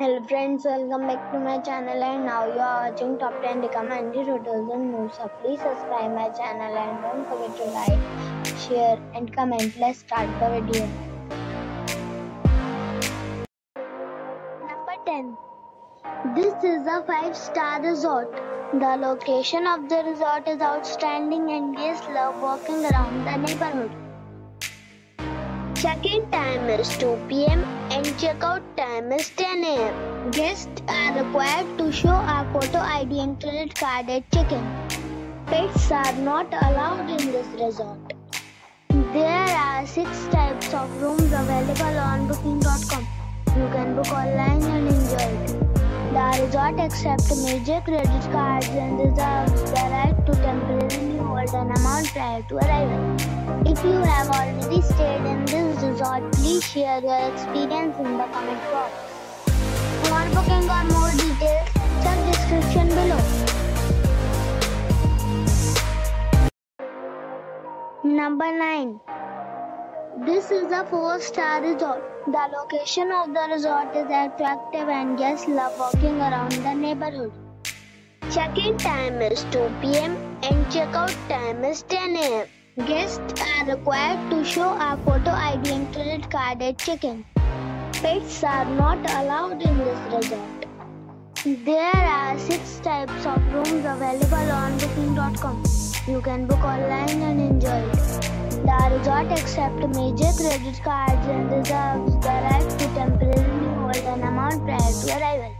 Hello friends, welcome back to my channel, and now you are watching Top 10 Recommended Hotels and Moves. So please subscribe my channel and don't forget to like, share and comment. Let's start the video. Number 10. This is a 5-star resort. The location of the resort is outstanding and guests love walking around the neighborhood. Check-in time is 2 p.m. and check-out time is 10 a.m. Guests are required to show a photo ID and credit card at check-in. Pets are not allowed in this resort. There are 6 types of rooms available on booking.com. You can book online and enjoy it. The resort accepts major credit cards and reserves the right to temporarily hold an amount prior to arrival. If you have already stayed in this resort, please share your experience in the comment box. For booking or more details, check description below. Number 9. This is a 4-star resort. The location of the resort is attractive and guests love walking around the neighborhood. Check-in time is 2 p.m. and check-out time is 10 a.m. Guests are required to show a photo ID and credit card at check-in. Pets are not allowed in this resort. There are 6 types of rooms available on booking.com. You can book online and enjoy it. The resort accepts major credit cards and reserves the right to temporarily hold an amount prior to arrival.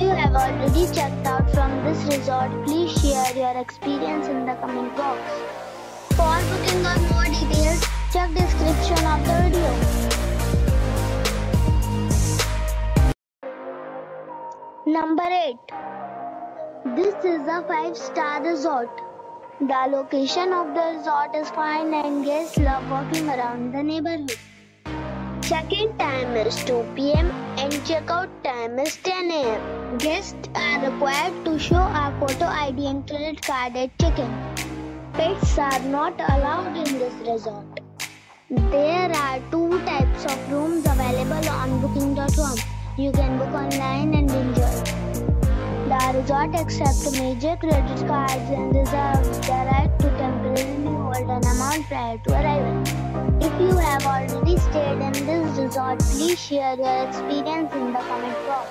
If you have already checked out from this resort, please share your experience in the comment box. For booking or more details, check description of the video. Number 8. This is a 5-star resort. The location of the resort is fine and guests love walking around the neighborhood. Check-in time is 2 p.m. and check-out time is 10 a.m. Guests are required to show a photo ID and credit card at check-in. Pets are not allowed in this resort. There are 2 types of rooms available on booking.com. You can book online and enjoy. The resort accepts major credit cards and reserves the right to temporarily hold an amount prior to arrival. If you have already stayed in this resort, please share your experience in the comment box.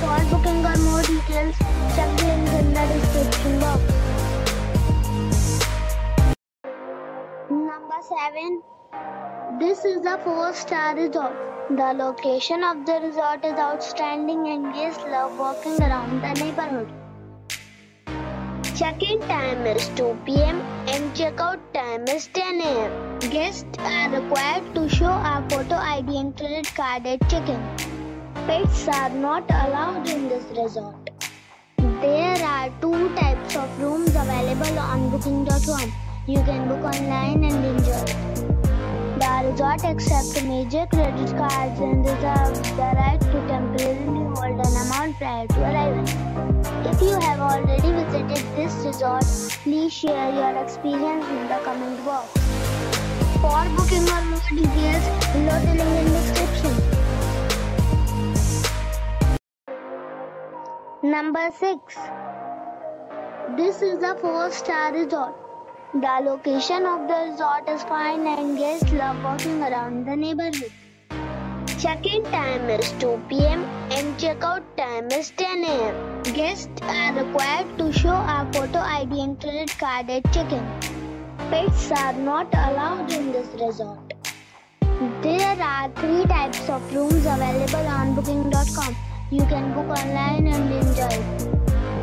For booking or more details, check the link in the description box. Number 7. This is a 4-star resort. The location of the resort is outstanding and guests love walking around the neighborhood. Check-in time is 2 p.m. and check-out time is 10 a.m. Guests are required to show a photo ID and credit card at check-in. Pets are not allowed in this resort. There are 2 types of rooms available on booking.com. You can book online and enjoy. The resort accepts major credit cards and reserves the right to temporarily hold an amount prior to arrival. If you have already visited this resort, please share your experience in the comment box. For booking or more details, below the link in the description. Number 6. This is a 4-star resort. The location of the resort is fine and guests love walking around the neighborhood. Check-in time is 2 p.m. and check-out time is 10 a.m. Guests are required to show a photo ID and credit card at check-in. Pets are not allowed in this resort. There are 3 types of rooms available on booking.com. You can book online and enjoy.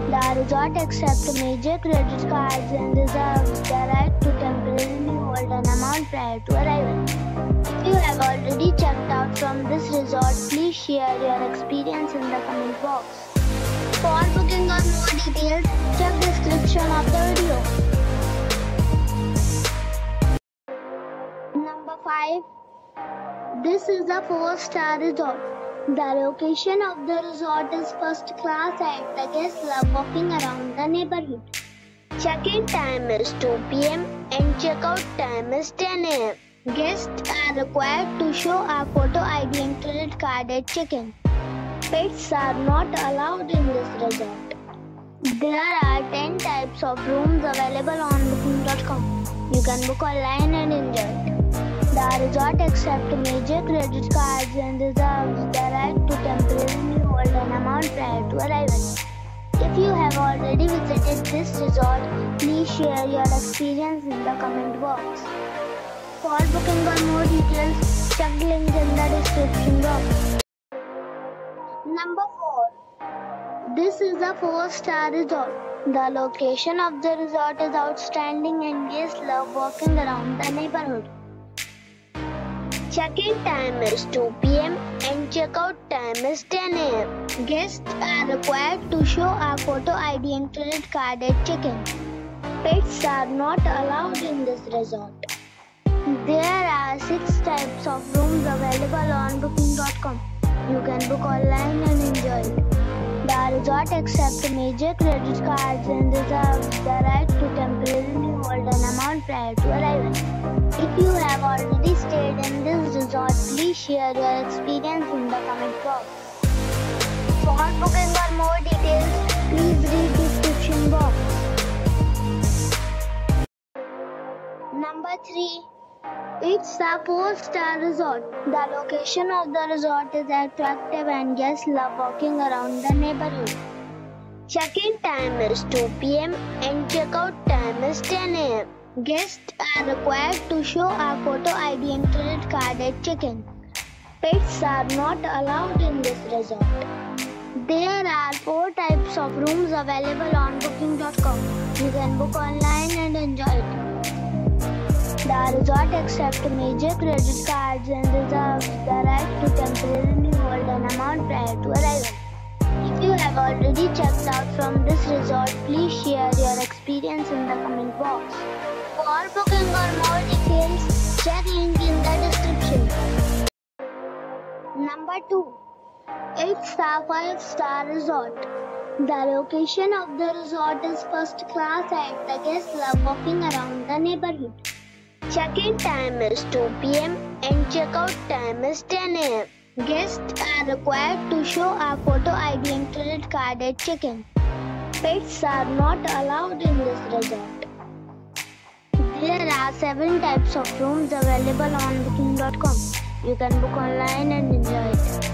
The resort accepts major credit cards and reserves the right to temporarily hold an amount prior to arrival. If you have already checked out from this resort, please share your experience in the comment box. For booking or more details, check description of the video. Number 5. This is a 4-star resort. The location of the resort is first class and the guests love walking around the neighborhood. Check-in time is 2 p.m. and check-out time is 10 a.m. Guests are required to show a photo ID and credit card at check-in. Pets are not allowed in this resort. There are 10 types of rooms available on booking.com. You can book online and enjoy it. The resort accepts major credit cards and reserves the right to temporarily hold an amount prior to arrival. If you have already visited this resort, please share your experience in the comment box. For booking or more details, check the link in the description box. Number 4. This is a 4-star resort. The location of the resort is outstanding and guests love walking around the neighborhood. Check-in time is 2 p.m. and check-out time is 10 a.m. Guests are required to show a photo ID and credit card at check-in. Pets are not allowed in this resort. There are 6 types of rooms available on booking.com. You can book online and enjoy it. The resort accepts major credit cards and reserves the right to temporarily hold an amount prior to arrival. If you have already stayed in this resort, please share your experience in the comment box. For booking or more details, please read the description box. Number 3. It's a 4-star resort. The location of the resort is attractive and guests love walking around the neighborhood. Check-in time is 2 p.m. and check-out time is 10 a.m. Guests are required to show a photo ID and credit card at check-in. Pets are not allowed in this resort. There are 4 types of rooms available on booking.com. You can book online and enjoy it. The resort accepts major credit cards and reserves the right to temporarily hold an amount prior to arrival. If you have already checked out from this resort, please share your experience in the comment box. For booking or more details, check link in the description. Number 2. It's a 5-star resort. The location of the resort is first class and the guests love walking around the neighborhood. Check-in time is 2 p.m. and check-out time is 10 a.m. Guests are required to show a photo ID and credit card at check-in. Pets are not allowed in this resort. There are 7 types of rooms available on booking.com. You can book online and enjoy it.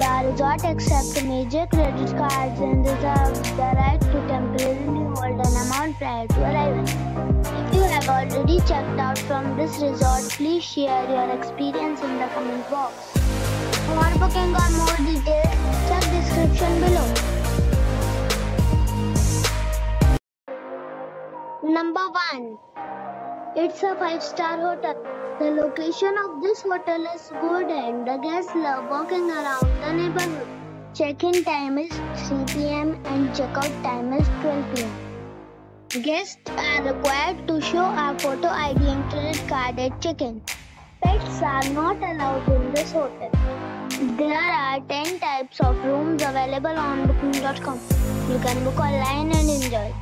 The resort accepts major credit cards and reserves the right to temporarily hold an amount prior to arrival. If you have already checked out from this resort, please share your experience in the comment box. For booking or more details, check description below. Number 1. It's a 5-star hotel. The location of this hotel is good and the guests love walking around the neighborhood. Check-in time is 3 p.m. and check-out time is 12 p.m. Guests are required to show a photo ID and credit card at check-in. Pets are not allowed in this hotel. There are 10 types of rooms available on booking.com. You can book online and enjoy it.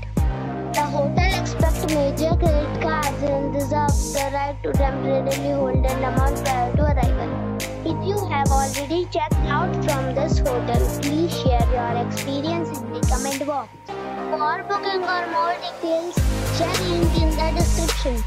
The hotel accepts major credit cards and reserves the right to temporarily hold an amount prior to arrival. If you have already checked out from this hotel, please share your experience in the comment box. For booking or more details, check link in the description.